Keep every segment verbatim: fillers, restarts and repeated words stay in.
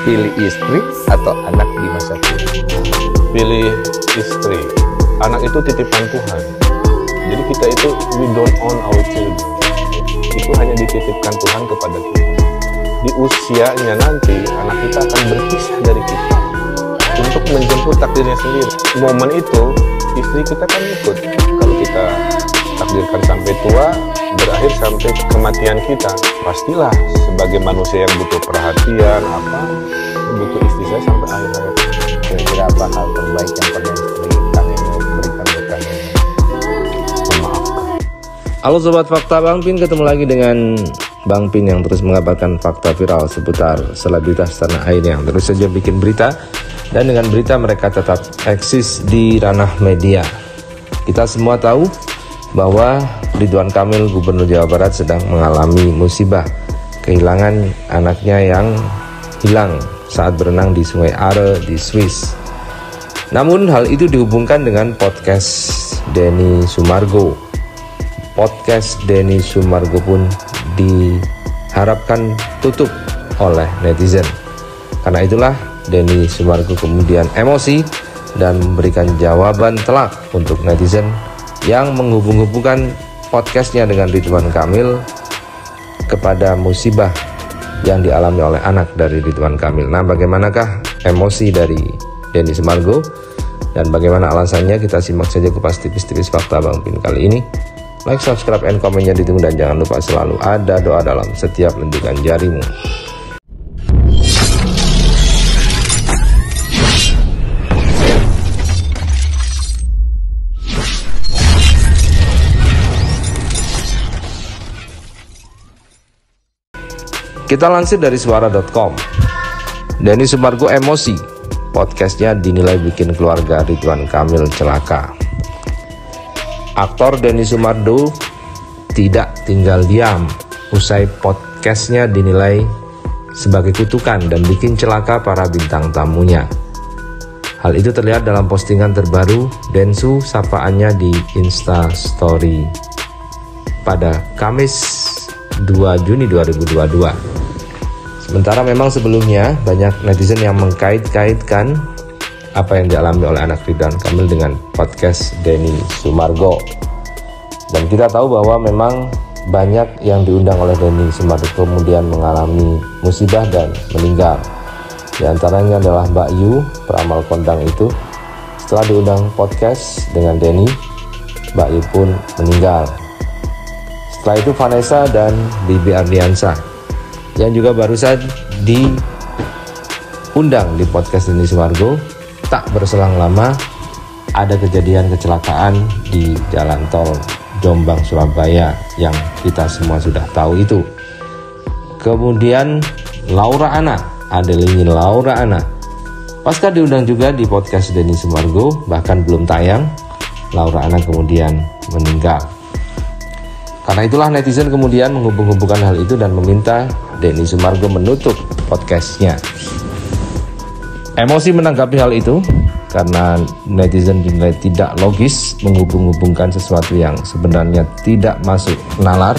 Pilih istri atau anak di masa tua? Pilih istri. Anak itu titipan Tuhan. Jadi kita itu, we don't own our children. Itu hanya dititipkan Tuhan kepada kita. Di usianya nanti, anak kita akan berpisah dari kita untuk menjemput takdirnya sendiri. Momen itu, istri kita kan ikut. Kalau kita takdirkan sampai tua, berakhir sampai kematian kita. Pastilah sebagai manusia yang butuh perhatian, apa butuh istri saya sampai akhir hayat. Kira-kira apa hal terbaik yang pernah istri kami memberikan kepada memaafkan. Halo Sobat Fakta Bang Pin, ketemu lagi dengan Bang Pin yang terus mengabarkan fakta viral seputar selebritas tanah air yang terus saja bikin berita. Dan dengan berita mereka tetap eksis di ranah media. Kita semua tahu bahwa Ridwan Kamil, Gubernur Jawa Barat, sedang mengalami musibah kehilangan anaknya yang hilang saat berenang di Sungai Aare di Swiss. Namun hal itu dihubungkan dengan podcast Denny Sumargo. Podcast Denny Sumargo pun diharapkan tutup oleh netizen. Karena itulah Denny Sumargo kemudian emosi dan memberikan jawaban telak untuk netizen yang menghubung-hubungkan podcastnya dengan Ridwan Kamil kepada musibah yang dialami oleh anak dari Ridwan Kamil. Nah, bagaimanakah emosi dari Denny Sumargo dan bagaimana alasannya? Kita simak saja kupas tipis-tipis fakta Bang Pin kali ini. Like, subscribe, and komennya ditunggu, dan jangan lupa selalu ada doa dalam setiap lendikan jarimu. Kita lansir dari suara dot com, Denny Sumargo emosi, podcastnya dinilai bikin keluarga Ridwan Kamil celaka. Aktor Denny Sumargo tidak tinggal diam usai podcastnya dinilai sebagai kutukan dan bikin celaka para bintang tamunya. Hal itu terlihat dalam postingan terbaru Densu sapaannya di Insta Story pada Kamis dua Juni dua ribu dua puluh dua. Sementara memang sebelumnya banyak netizen yang mengkait-kaitkan apa yang dialami oleh anak Ridwan Kamil dengan podcast Denny Sumargo. Dan kita tahu bahwa memang banyak yang diundang oleh Denny Sumargo kemudian mengalami musibah dan meninggal. Di antaranya adalah Mbak Yu, peramal kondang itu. Setelah diundang podcast dengan Denny, Mbak Yu pun meninggal. Setelah itu Vanessa dan Bibi Ardiansyah yang juga baru saja diundang di podcast Denny Sumargo, tak berselang lama ada kejadian kecelakaan di jalan tol Jombang Surabaya yang kita semua sudah tahu itu. Kemudian Laura Anna, Adelini Laura Anna, pasca diundang juga di podcast Denny Sumargo, bahkan belum tayang Laura Anna kemudian meninggal. Karena itulah netizen kemudian menghubung-hubungkan hal itu dan meminta Denny Sumargo menutup podcastnya. Emosi menanggapi hal itu karena netizen dinilai tidak logis menghubung-hubungkan sesuatu yang sebenarnya tidak masuk nalar.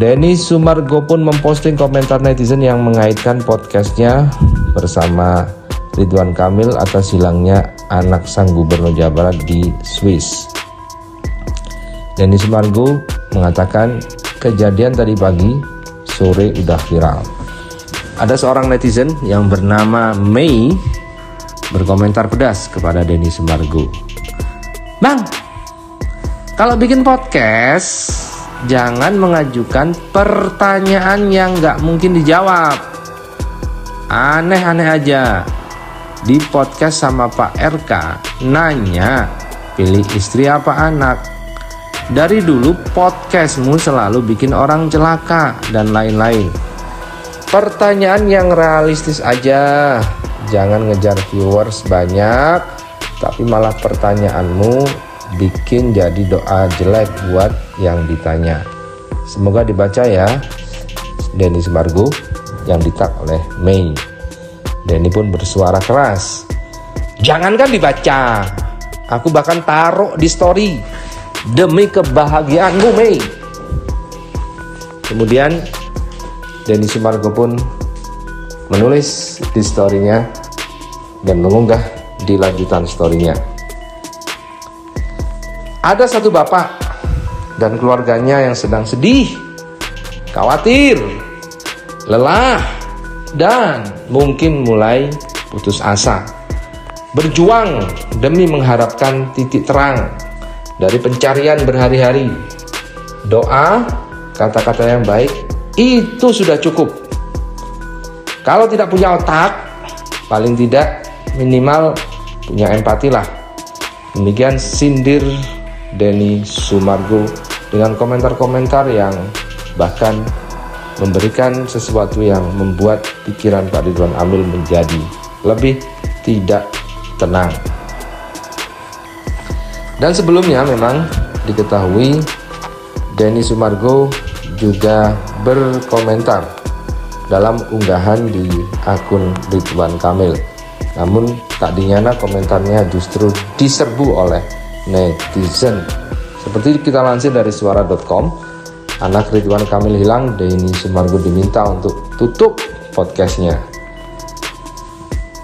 Denny Sumargo pun memposting komentar netizen yang mengaitkan podcastnya bersama Ridwan Kamil atas hilangnya anak sang Gubernur Jawa Barat di Swiss. Denny Sumargo mengatakan kejadian tadi pagi sore udah viral. Ada seorang netizen yang bernama Mei berkomentar pedas kepada Denny Sumargo. Bang, kalau bikin podcast jangan mengajukan pertanyaan yang nggak mungkin dijawab. Aneh-aneh aja. Di podcast sama Pak R K nanya pilih istri apa anak. Dari dulu podcastmu selalu bikin orang celaka dan lain-lain. Pertanyaan yang realistis aja. Jangan ngejar viewers banyak, tapi malah pertanyaanmu bikin jadi doa jelek buat yang ditanya. Semoga dibaca ya, Denny Sumargo yang ditag oleh Mei. Denny pun bersuara keras. Jangankan dibaca, aku bahkan taruh di story. Demi kebahagiaanmu, Mei. Kemudian Denny Sumargo pun menulis di story-nya dan mengunggah di lanjutan story-nya. Ada satu bapak dan keluarganya yang sedang sedih, khawatir, lelah, dan mungkin mulai putus asa. Berjuang demi mengharapkan titik terang dari pencarian berhari-hari. Doa, kata-kata yang baik, itu sudah cukup. Kalau tidak punya otak, paling tidak minimal punya empati lah. Demikian sindir Denny Sumargo dengan komentar-komentar yang bahkan memberikan sesuatu yang membuat pikiran Pak Ridwan Kamil menjadi lebih tidak tenang. Dan sebelumnya memang diketahui Denny Sumargo juga berkomentar dalam unggahan di akun Ridwan Kamil. Namun tak dinyana komentarnya justru diserbu oleh netizen. Seperti kita lansir dari suara dot com, anak Ridwan Kamil hilang, Denny Sumargo diminta untuk tutup podcastnya.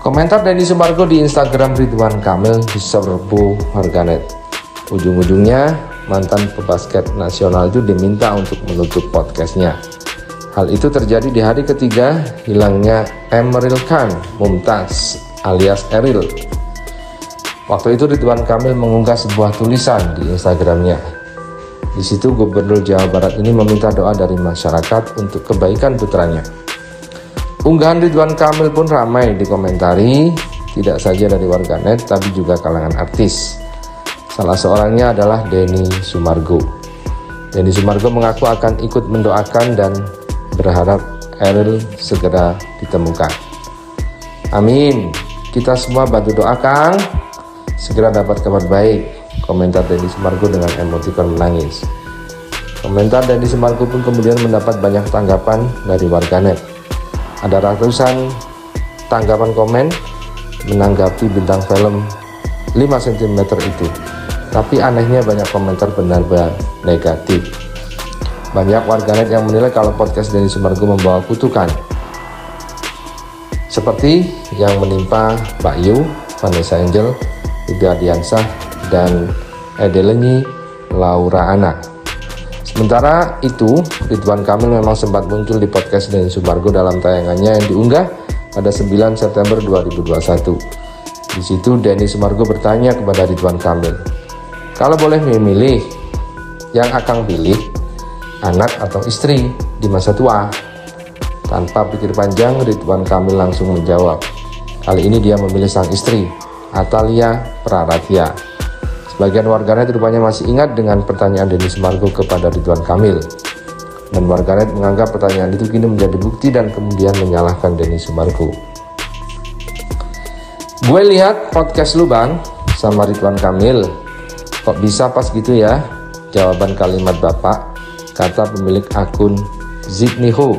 Komentar Denny Sumargo di Instagram Ridwan Kamil diserbu warganet. Ujung-ujungnya, mantan pebasket nasional itu diminta untuk menutup podcastnya. Hal itu terjadi di hari ketiga hilangnya Emeril Khan, Mumtaz alias Eril. Waktu itu Ridwan Kamil mengunggah sebuah tulisan di Instagramnya. Di situ Gubernur Jawa Barat ini meminta doa dari masyarakat untuk kebaikan putranya. Unggahan Ridwan Kamil pun ramai dikomentari, tidak saja dari warganet tapi juga kalangan artis. Salah seorangnya adalah Denny Sumargo. Denny Sumargo mengaku akan ikut mendoakan dan berharap Eril segera ditemukan. Amin. Kita semua bantu doakan segera dapat kabar baik. Komentar Denny Sumargo dengan emotikon menangis. Komentar Denny Sumargo pun kemudian mendapat banyak tanggapan dari warganet. Ada ratusan tanggapan komen menanggapi bintang film lima sentimeter itu. Tapi anehnya banyak komentar benar-benar negatif. Banyak warganet yang menilai kalau podcast Denny Sumargo membawa kutukan. Seperti yang menimpa Mbak Yu, Vanessa Angel, Bibi Ardiansyah, dan Edeleni Laura Anna. Sementara itu, Ridwan Kamil memang sempat muncul di podcast Denny Sumargo dalam tayangannya yang diunggah pada sembilan September dua ribu dua puluh satu. Di situ Denny Sumargo bertanya kepada Ridwan Kamil, "Kalau boleh memilih, yang akan pilih anak atau istri di masa tua?" Tanpa pikir panjang, Ridwan Kamil langsung menjawab. Kali ini dia memilih sang istri, Atalia Praratia. Sebagian warganet rupanya masih ingat dengan pertanyaan Denny Sumargo kepada Ridwan Kamil. Dan warganet menganggap pertanyaan itu kini menjadi bukti dan kemudian menyalahkan Denny Sumargo. "Gue lihat podcast lu bang sama Ridwan Kamil. Kok bisa pas gitu ya?" Jawaban kalimat bapak, kata pemilik akun Zipniho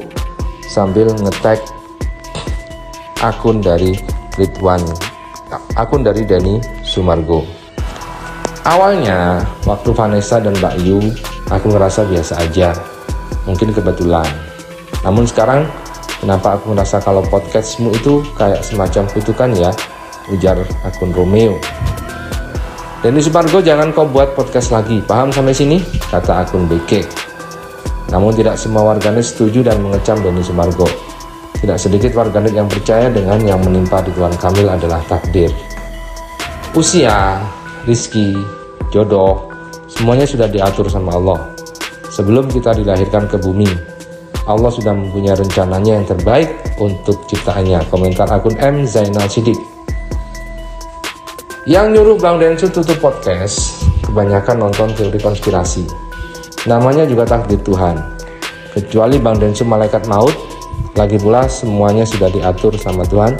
sambil ngetag akun dari Ridwan, akun dari Denny Sumargo. "Awalnya, waktu Vanessa dan Mbak Yu, aku ngerasa biasa aja. Mungkin kebetulan. Namun sekarang, kenapa aku ngerasa kalau podcastmu itu kayak semacam kutukan ya?" ujar akun Romeo. "Denny Sumargo, jangan kau buat podcast lagi. Paham sampai sini?" kata akun B K. Namun tidak semua warganet setuju dan mengecam Denny Sumargo. Tidak sedikit warganet yang percaya dengan yang menimpa Ridwan Kamil adalah takdir. Usia, rizki, jodoh, semuanya sudah diatur sama Allah. Sebelum kita dilahirkan ke bumi, Allah sudah mempunyai rencananya yang terbaik untuk ciptaannya. Komentar akun M. Zainal Sidik. Yang nyuruh Bang Densu tutup podcast, kebanyakan nonton teori konspirasi. Namanya juga takdir Tuhan. Kecuali Bang Densu malaikat maut, lagi pula semuanya sudah diatur sama Tuhan.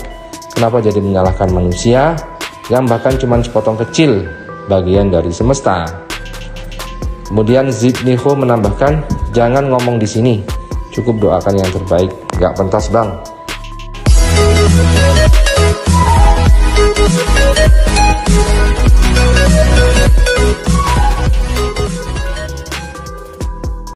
Kenapa jadi menyalahkan manusia? Yang bahkan cuma sepotong kecil bagian dari semesta. Kemudian Zipniho menambahkan, "Jangan ngomong di sini, cukup doakan yang terbaik, gak pentas bang."